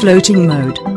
Floating mode.